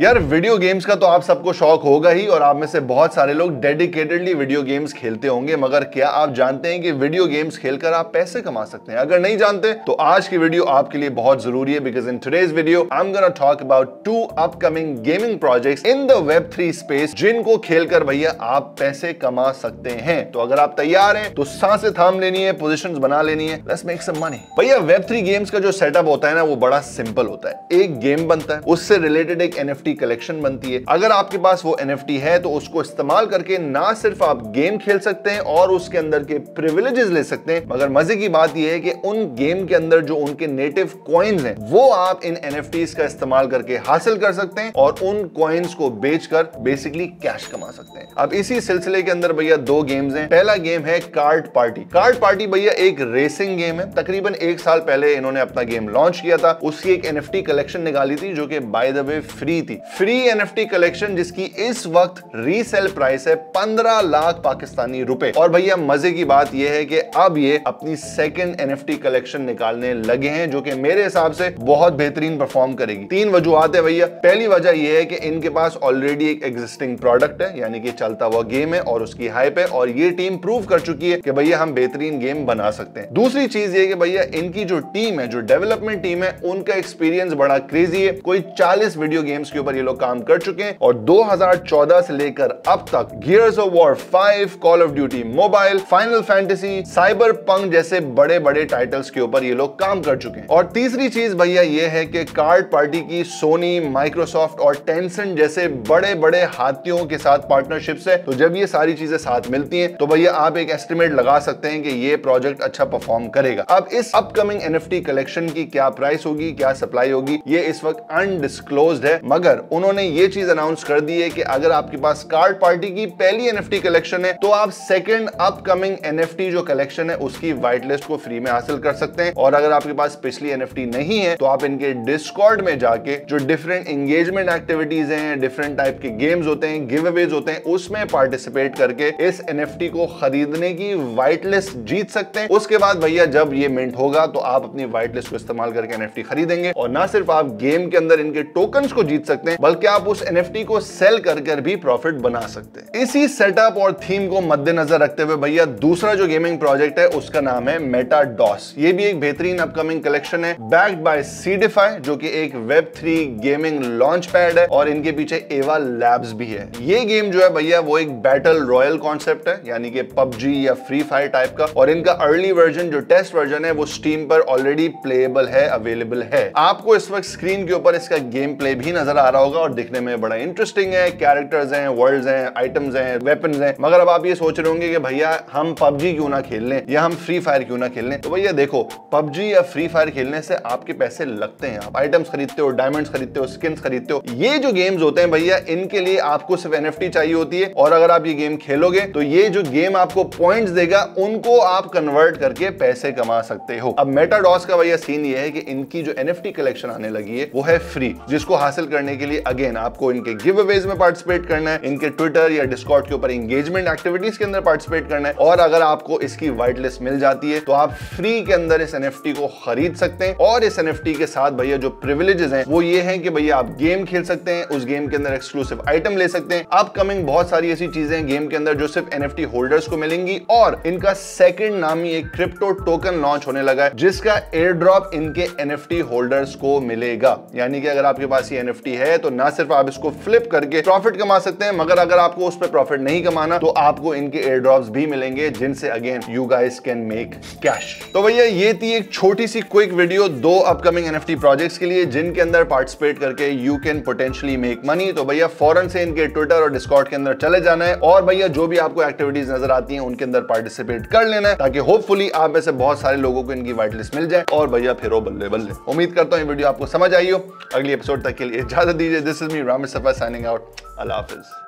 यार video games का तो आप सबको शौक होगा ही और आप में से बहुत सारे लोग डेडिकेटेडली वीडियो गेम्स खेलते होंगे, मगर क्या आप जानते हैं कि वीडियो गेम्स खेलकर आप पैसे कमा सकते हैं? अगर नहीं जानते तो आज की वीडियो आपके लिए बहुत जरूरी है, because in today's video I am gonna talk about 2 upcoming gaming projects in the Web3 space जिनको खेलकर भैया आप पैसे कमा सकते हैं। तो अगर आप तैयार हैं तो सांसें थाम लेनी है, पोजीशंस बना लेनी है, लेट्स मेक सम मनी। भैया Web3 गेम्स का जो सेटअप होता है ना वो बड़ा सिंपल होता है। एक गेम बनता है, उससे रिलेटेड एक NFT कलेक्शन बनती है। अगर आपके पास वो NFT है तो उसको इस्तेमाल करके ना सिर्फ आप गेम खेल सकते हैं और उसके अंदर के प्रिविलेजेस ले सकते हैं, मगर मजे की बात यह है कि उन गेम के अंदर जो उनके नेटिव कॉइन्स हैं वो आप इन NFTs का इस्तेमाल करके हासिल कर सकते हैं और उन कॉइन्स को बेचकर बेसिकली कैश कमा सकते हैं। अब इसी सिलसिले के अंदर भैया 2 गेम्स हैं। पहला गेम है कार्ड पार्टी। कार्ड पार्टी भैया एक रेसिंग गेम है। तकरीबन 1 साल पहले इन्होंने अपना गेम लॉन्च किया था, उसकी एक NFT कलेक्शन निकाली थी जो कि बाय द वे फ्री थी। फ्री NFT कलेक्शन जिसकी इस वक्त रीसेल प्राइस है 15 लाख पाकिस्तानी रुपए। और भैया मजे की बात यह है कि अब ये अपनी सेकंड NFT कलेक्शन निकालने लगे हैं जो कि मेरे हिसाब से बहुत बेहतरीन परफॉर्म करेगी। 3 वजूहत है भैया। पहली वजह यह है कि इनके पास ऑलरेडी एक एग्जिस्टिंग प्रोडक्ट है, यानी कि चलता हुआ गेम है और उसकी हाइप है और ये टीम प्रूव कर चुकी है कि भैया हम बेहतरीन गेम बना सकते हैं। दूसरी चीज ये कि भैया इनकी जो टीम है, जो डेवलपमेंट टीम है, उनका एक्सपीरियंस बड़ा क्रेजी है। कोई 40 वीडियो गेम्स के ऊपर ये लोग काम कर चुके हैं और 2014 से लेकर अब तक Gears of War 5, Call of Duty Mobile, Final Fantasy, Cyberpunk जैसे बड़े-बड़े टाइटल्स के ऊपर ये लोग काम कर चुके हैं। और तीसरी चीज भैया ये है कि कार्ड पार्टी की सोनी, माइक्रोसॉफ्ट और टेंसेंट जैसे बड़े-बड़े हाथियों के साथ पार्टनरशिप्स है, तो जब ये सारी चीजें साथ मिलती हैं तो भैया आप एक एस्टिमेट लगा सकते हैं कि ये प्रोजेक्ट अच्छा परफॉर्म करेगा। अब इस अपकमिंग NFT कलेक्शन की क्या प्राइस होगी, क्या सप्लाई होगी, ये इस वक्त अनडिस्क्लोज्ड है, मगर उन्होंने ये चीज अनाउंस कर दी है कि अगर आपके पास कार्ड पार्टी की पहली NFT कलेक्शन है तो आप सेकंड अपकमिंग NFT जो कलेक्शन है उसकी वाइट लिस्ट को फ्री में हासिल कर सकते हैं। और अगर आपके पास पिछली NFT नहीं है तो आप इनके डिस्कॉर्ड में जाके जो डिफरेंट एंगेजमेंट एक्टिविटीज हैं, डिफरेंट टाइप के गेम्स होते हैं, गिव अवेज होते हैं, उसमें पार्टिसिपेट करके इस NFT को खरीदने की वाइट लिस्ट जीत सकते हैं। उसके बाद भैया जब ये मिंट होगा तो आप अपनी वाइट लिस्ट को इस्तेमाल करके NFT खरीदेंगे और ना सिर्फ आप गेम के अंदर इनके टोकन को जीत सकते हैं बल्कि आप उस NFT को सेल कर भी प्रॉफिट बना सकते हैं। इसी सेटअप और थीम को मद्देनजर रखते हुए भैया दूसरा जो गेमिंग प्रोजेक्ट है उसका नाम है MetaDOS। ये भी एक बेहतरीन अपकमिंग कलेक्शन है, बैक्ड बाय सीडीफाई जो कि एक Web3 गेमिंग लॉन्च पैड है और इनके पीछे एवा लैब्स भी है। ये गेम जो है भैया वो एक बैटल रॉयल कॉन्सेप्ट है, यानी कि PUBG या फ्री फायर टाइप का, और इनका अर्ली वर्जन जो टेस्ट वर्जन है वो स्टीम पर ऑलरेडी प्लेएबल है, अवेलेबल है। आपको इस वक्त स्क्रीन के ऊपर इसका गेम प्ले भी नजर आ रहा होगा और दिखने में बड़ा इंटरेस्टिंग है। कैरेक्टर्स हैं, वर्ल्ड्स हैं, आइटम्स हैं, वेपन्स हैं, मगर अब आप ये सोच रहे होंगे कि भैया हम PUBG क्यों ना खेल लें या हम फ्री फायर क्यों ना खेल लें। तो भैया देखो, PUBG या फ्री फायर खेलने से आपके पैसे लगते हैं, आप आइटम्स खरीदते हो, डायमंड्स खरीदते हो, स्किन्स खरीदते हो। ये जो गेम्स होते हैं भैया इनके लिए आपको सिर्फ NFT चाहिए होती है और अगर आप ये गेम खेलोगे तो ये जो गेम आपको पॉइंट्स देगा उनको आप कन्वर्ट करके पैसे कमा सकते हो। अब MetaDOS का भैया सीन ये है कि इनकी जो NFT कलेक्शन आने लगी है वो है फ्री, जिसको हासिल करने के लिए अगेन आपको इनके गिव अवेज में पार्टिसिपेट करना है, इनके ट्विटर या डिस्कॉर्ड के ऊपर एंगेजमेंट एक्टिविटीज के अंदर पार्टिसिपेट करना है और अगर आपको इसकी वाइट लिस्ट मिल जाती है तो आप फ्री के अंदर इस NFT को खरीद सकते हैं। और इस NFT के साथ भैया जो प्रिविलेजेस हैं वो ये हैं कि भैया आप गेम खेल सकते हैं, उस गेम के अंदर एक्सक्लूसिव आइटम ले सकते हैं। अपकमिंग बहुत सारी ऐसी चीजें हैं गेम के अंदर जो सिर्फ NFT होल्डर्स को मिलेंगी और इनका सेकंड नाम ही एक क्रिप्टो टोकन लॉन्च होने लगा है जिसका एयर ड्रॉप इनके NFT होल्डर्स को मिलेगा। यानी कि अगर आपके पास ये NFT है तो ना सिर्फ आप इसको फ्लिप करके प्रॉफिट कमा सकते हैं, मगर अगर आपको उस पर प्रॉफिट नहीं कमाना तो आपको इनके एयर ड्रॉप्स भी मिलेंगे जिनसे again you guys can make cash. तो भैया ये थी एक छोटी सी quick video 2 upcoming NFT projects के लिए जिनके अंदर पार्टिसिपेट करके you can potentially make money. तो भैया फौरन से इनके ट्विटर और डिस्कॉर्ड के अंदर चले जाना है और भैया जो भी आपको एक्टिविटीज नजर आती है उनके अंदर पार्टिसिपेट कर लेना है ताकि होपफुली आप में से बहुत सारे लोगों को इनकी वाइट लिस्ट मिल जाए और भैया फिर बल्ले बल्ले। उम्मीद करता हूँ ये वीडियो आपको समझ आई हो। अगली एपिसोड तक के लिए इजाजत दीजिए। दिस इज मी रामेश सफा साइनिंग आउट। अल्लाह हाफिज।